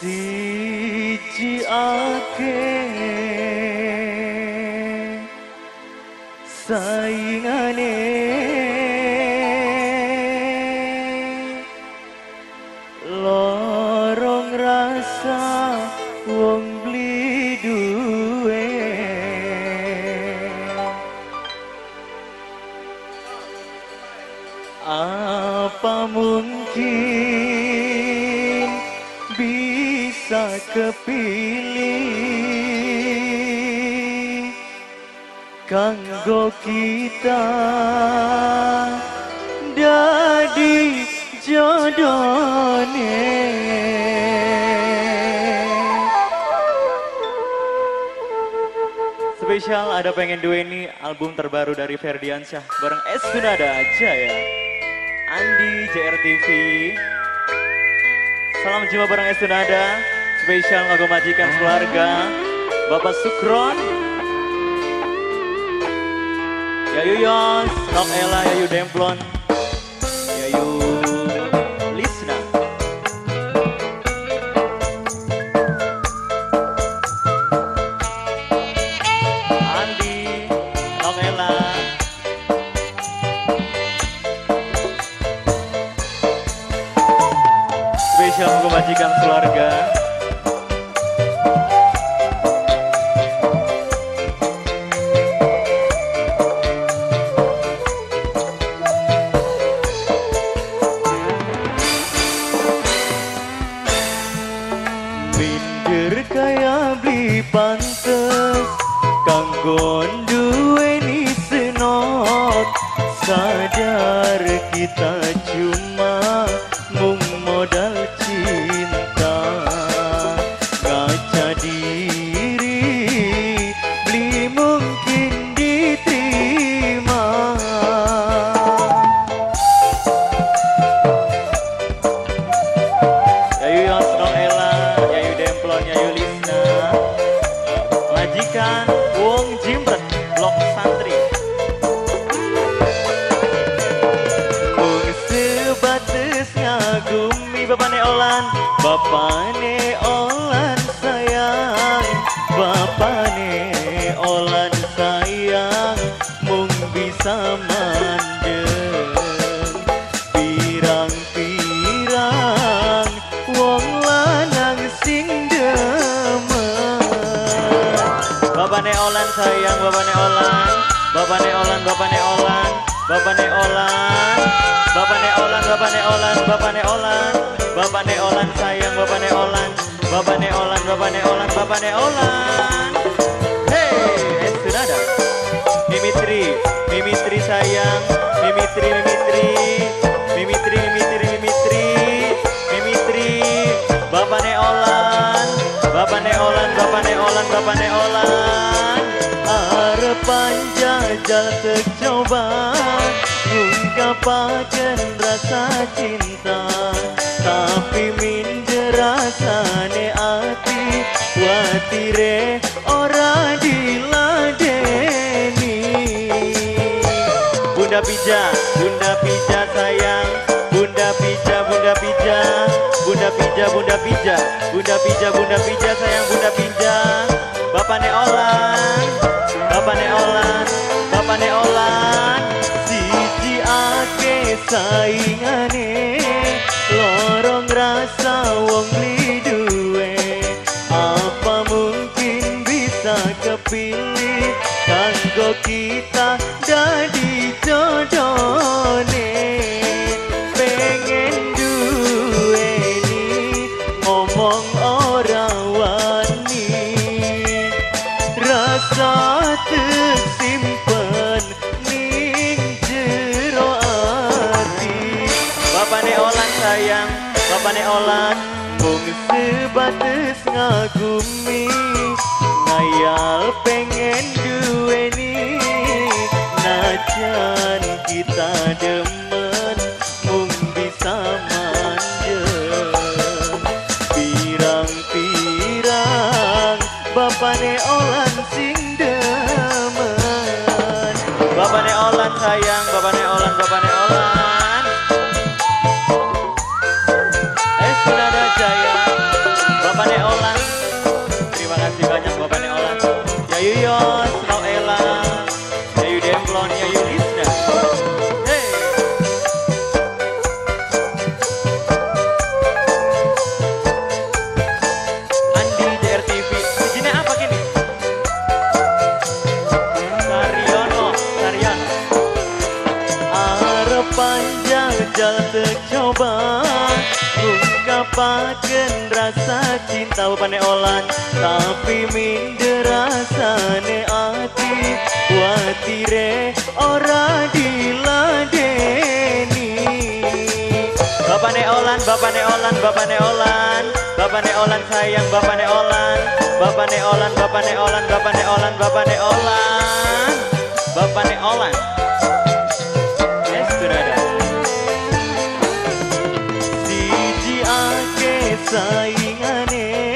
diciake saingane lorong rasa wong beli duwe apa mungkin bisa kepilih kanggo kita dadi jodohne spesial ada Pengen Dueni album terbaru dari Ferdiansyah bareng S sudah ada aja ya Andi JRTV. Salam jumpa bareng Estunada. Spesial kagum majikan keluarga Bapak Sukron, Yayu Yos, Nok Ella, Yayu Demplon, Yayu Lisna. Andi, Nok Ella. Spesial kagum majikan keluarga. Pantes kanggon dueni senot sadar kita cuma mung modal cinta ngaca diri beli mungkin diterima Yayu Yosno Ella, Yayu Demplon, Yayu Lisna majikan wong jimret blok santri mung sebatas ngagumi bapane olan sayang bapane olan sayang mung bisa mandeng pirang-pirang wong lanang sing Bapane olan sayang, bapane olan, bapane olan, bapane olan, bapane olan, bapane olan, bapane olan, bapane olan, bapane olan sayang, bapane olan, bapane olan, bapane olan, bapane olan. Hey, sudah ada. Mimitri, mimitri sayang, mimitri, mimitri, mimitri, mimitri, mimitri, mimitri, bapane olan, bapane olan, bapane olan, bapane olan. Panjajal tercoba ngungkapakan rasa cinta tapi minder rasane ati watire ora diladeni Bunda Pija sayang Bunda Pija Bunda Pija Bunda Pija Bunda Pija Bunda Pija sayang Bunda Pija bapane olan saingane lorong rasa wong beli duwe apa mungkin bisa kepilih kanggo kita dadi jodohne pengen duweni omong ora wani rasa tersimpan sayang, bapane olan mung sebatas ngagumi ngayal pengen duweni najan kita demen mung bisa mandeg pirang-pirang bapane olan sing demen bapane olan sayang, bapane olan, bapane olan Bapane olan, Klonia Yudhistira. Hey. Andi DRTV. Sejina apa kini? Saryono. Arep panjang jalan tercoba. Ungkapaken rasa cinta bapane olan, tapi minder rasane ati watire ora diladeni. Bapane olan, bapane olan, bapane olan, bapane olan sayang, bapane olan, bapane olan, bapane olan, bapane olan, bapane olan, bapane olan. Saingane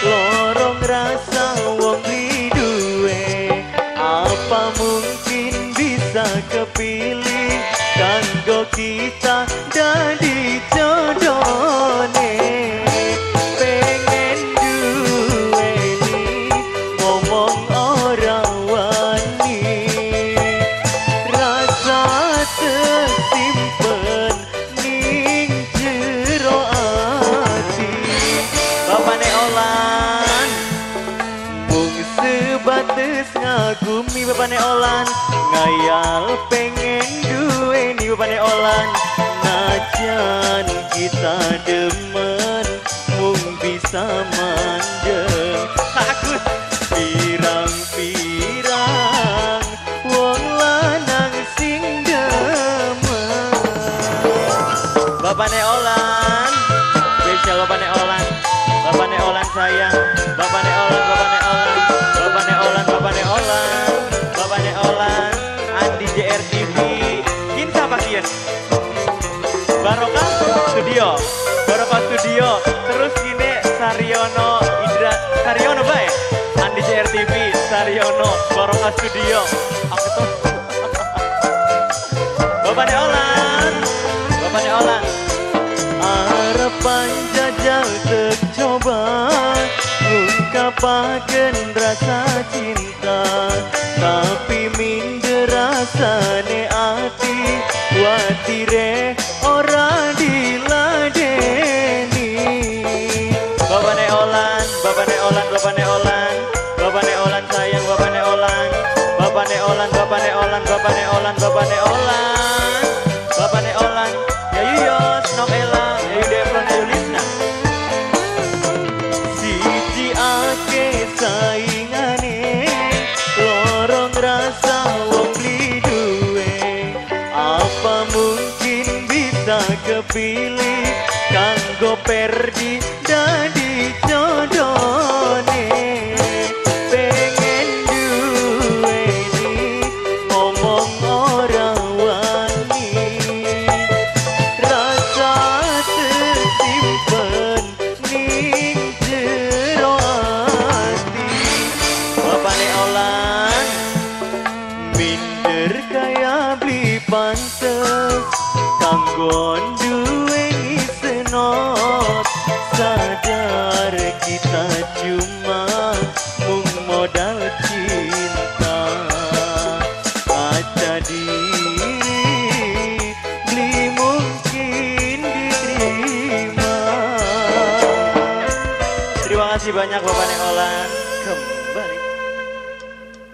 lorong rasa wong liduwe, apa mungkin bisa kepilih kanggo kita dadi jodone. Pengen dueni ngomong ora wani, rasa tersimpen ning jero sebatas ngagumi bapane olan, ngayal pengen dueni bapane olan. Najan kita demen mung bisa mandeg. Takut pirang-pirang wong lanang sing demen bapane olan. Spesial bapane olan, bapane olan sayang, bapane olan, bapane olan, bapane olan, bapane olan, bapane olan. Andi JRTV Kinsa Pakien Barokah Studio, Barokah Studio. Terus kini Saryono Indra, Saryono bae Andi JRTV, Saryono Barokah Studio. Aku tuh bapane olan, bapane olan. Harapan jajal tercoba, ungkapaken rasa cinta, tapi minder rasane ati watire ora diladeni. Bapane olan, bapane olan, bapane olan, bapane olan sayang, bapane olan, bapane olan, bapane olan, bapane olan, bapane olan, bapane olan. Yayuyos Nokela saingane lorong rasa wong liduwe, apa mungkin bisa kepilih kanggo perdi dadi jodone. Pengen dueni ngomong ora wani, rasa tersimpen ning jero bapane olan. Minder kaya beli pantes kanggo duweni senop, sadar kita cuma mung modal cinta. Aja diri beli mungkin diterima. Terima kasih banyak bapane olan.